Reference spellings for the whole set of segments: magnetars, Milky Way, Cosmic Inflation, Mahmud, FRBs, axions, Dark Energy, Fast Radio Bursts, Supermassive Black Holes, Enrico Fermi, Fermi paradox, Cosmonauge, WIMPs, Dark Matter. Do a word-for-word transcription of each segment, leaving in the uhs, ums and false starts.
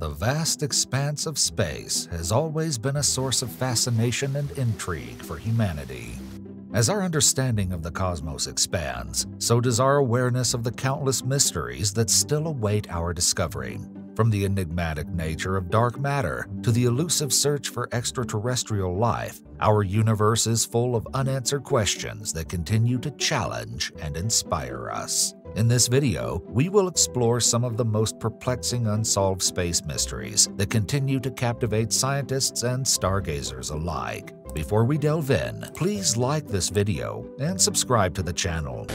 The vast expanse of space has always been a source of fascination and intrigue for humanity. As our understanding of the cosmos expands, so does our awareness of the countless mysteries that still await our discovery. From the enigmatic nature of dark matter to the elusive search for extraterrestrial life, our universe is full of unanswered questions that continue to challenge and inspire us. In this video, we will explore some of the most perplexing unsolved space mysteries that continue to captivate scientists and stargazers alike. Before we delve in, please like this video and subscribe to the channel.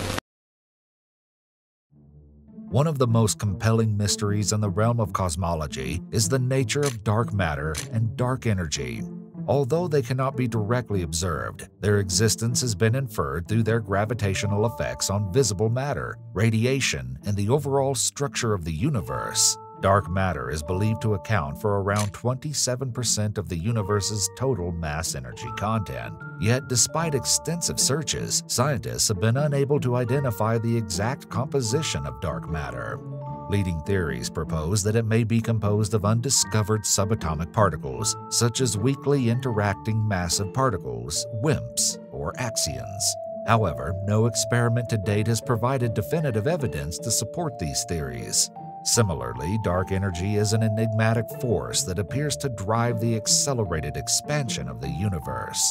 One of the most compelling mysteries in the realm of cosmology is the nature of dark matter and dark energy. Although they cannot be directly observed, their existence has been inferred through their gravitational effects on visible matter, radiation, and the overall structure of the universe. Dark matter is believed to account for around twenty-seven percent of the universe's total mass energy content. Yet, despite extensive searches, scientists have been unable to identify the exact composition of dark matter. Leading theories propose that it may be composed of undiscovered subatomic particles, such as weakly interacting massive particles, WIMPs, or axions. However, no experiment to date has provided definitive evidence to support these theories. Similarly, dark energy is an enigmatic force that appears to drive the accelerated expansion of the universe.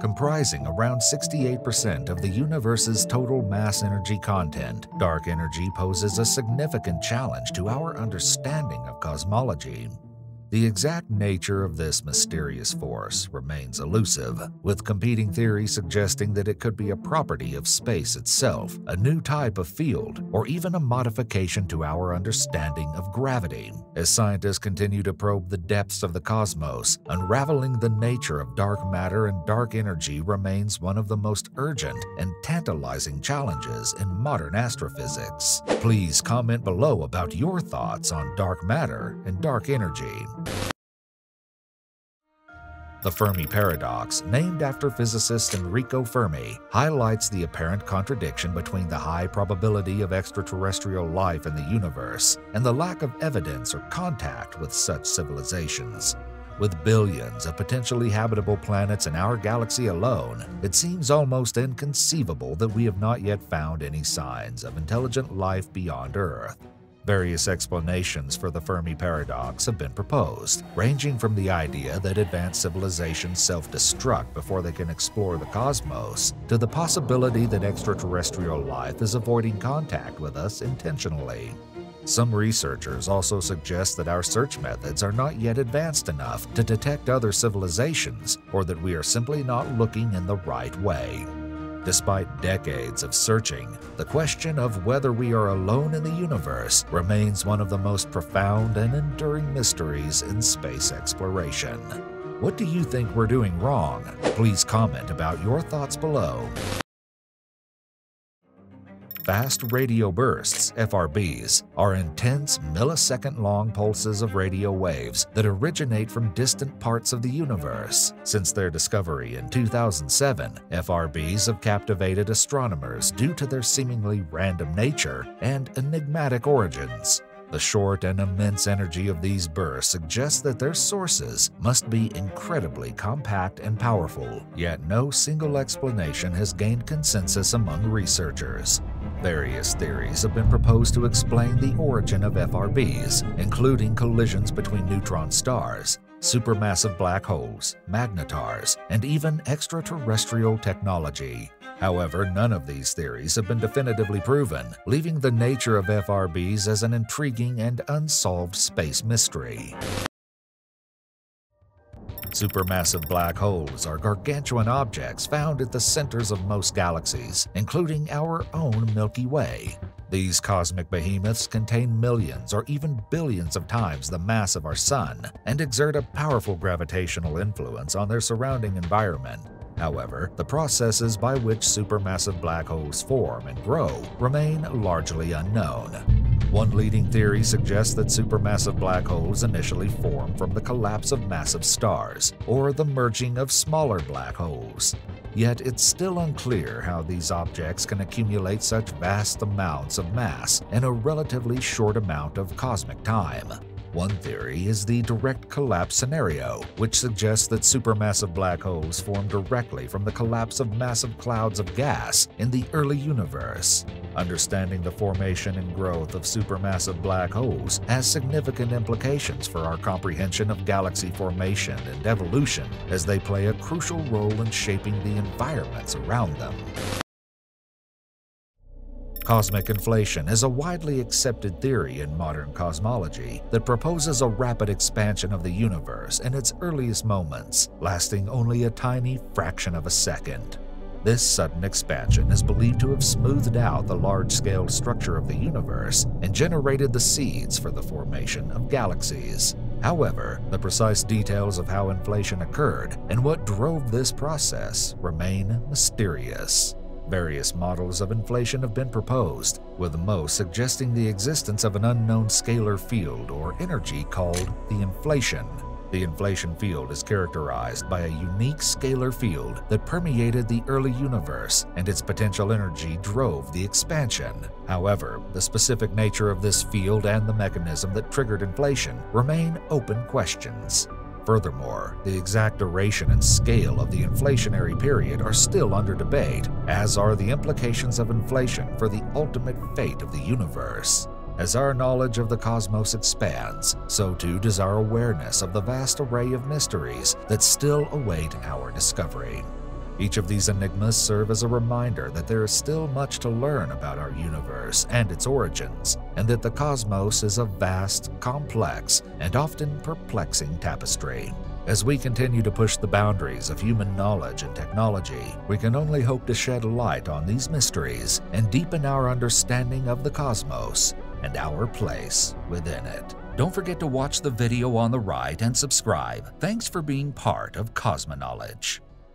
Comprising around sixty-eight percent of the universe's total mass energy content, dark energy poses a significant challenge to our understanding of cosmology. The exact nature of this mysterious force remains elusive, with competing theories suggesting that it could be a property of space itself, a new type of field, or even a modification to our understanding of gravity. As scientists continue to probe the depths of the cosmos, unraveling the nature of dark matter and dark energy remains one of the most urgent and tantalizing challenges in modern astrophysics. Please comment below about your thoughts on dark matter and dark energy. The Fermi paradox, named after physicist Enrico Fermi, highlights the apparent contradiction between the high probability of extraterrestrial life in the universe and the lack of evidence or contact with such civilizations. With billions of potentially habitable planets in our galaxy alone, it seems almost inconceivable that we have not yet found any signs of intelligent life beyond Earth. Various explanations for the Fermi paradox have been proposed, ranging from the idea that advanced civilizations self-destruct before they can explore the cosmos, to the possibility that extraterrestrial life is avoiding contact with us intentionally. Some researchers also suggest that our search methods are not yet advanced enough to detect other civilizations, or that we are simply not looking in the right way. Despite decades of searching, the question of whether we are alone in the universe remains one of the most profound and enduring mysteries in space exploration. What do you think we're doing wrong? Please comment about your thoughts below. Fast radio bursts, F R Bs, are intense, millisecond-long pulses of radio waves that originate from distant parts of the universe. Since their discovery in two thousand seven, F R Bs have captivated astronomers due to their seemingly random nature and enigmatic origins. The short and immense energy of these bursts suggests that their sources must be incredibly compact and powerful, yet no single explanation has gained consensus among researchers. Various theories have been proposed to explain the origin of F R Bs, including collisions between neutron stars, supermassive black holes, magnetars, and even extraterrestrial technology. However, none of these theories have been definitively proven, leaving the nature of F R Bs as an intriguing and unsolved space mystery. Supermassive black holes are gargantuan objects found at the centers of most galaxies, including our own Milky Way. These cosmic behemoths contain millions or even billions of times the mass of our Sun and exert a powerful gravitational influence on their surrounding environment. However, the processes by which supermassive black holes form and grow remain largely unknown. One leading theory suggests that supermassive black holes initially form from the collapse of massive stars, or the merging of smaller black holes. Yet it's still unclear how these objects can accumulate such vast amounts of mass in a relatively short amount of cosmic time. One theory is the direct collapse scenario, which suggests that supermassive black holes form directly from the collapse of massive clouds of gas in the early universe. Understanding the formation and growth of supermassive black holes has significant implications for our comprehension of galaxy formation and evolution, as they play a crucial role in shaping the environments around them. Cosmic inflation is a widely accepted theory in modern cosmology that proposes a rapid expansion of the universe in its earliest moments, lasting only a tiny fraction of a second. This sudden expansion is believed to have smoothed out the large-scale structure of the universe and generated the seeds for the formation of galaxies. However, the precise details of how inflation occurred and what drove this process remain mysterious. Various models of inflation have been proposed, with most suggesting the existence of an unknown scalar field or energy called the inflation. The inflation field is characterized by a unique scalar field that permeated the early universe, and its potential energy drove the expansion. However, the specific nature of this field and the mechanism that triggered inflation remain open questions. Furthermore, the exact duration and scale of the inflationary period are still under debate, as are the implications of inflation for the ultimate fate of the universe. As our knowledge of the cosmos expands, so too does our awareness of the vast array of mysteries that still await our discovery. Each of these enigmas serve as a reminder that there is still much to learn about our universe and its origins, and that the cosmos is a vast, complex, and often perplexing tapestry. As we continue to push the boundaries of human knowledge and technology, we can only hope to shed light on these mysteries and deepen our understanding of the cosmos and our place within it. Don't forget to watch the video on the right and subscribe. Thanks for being part of Cosmonauge.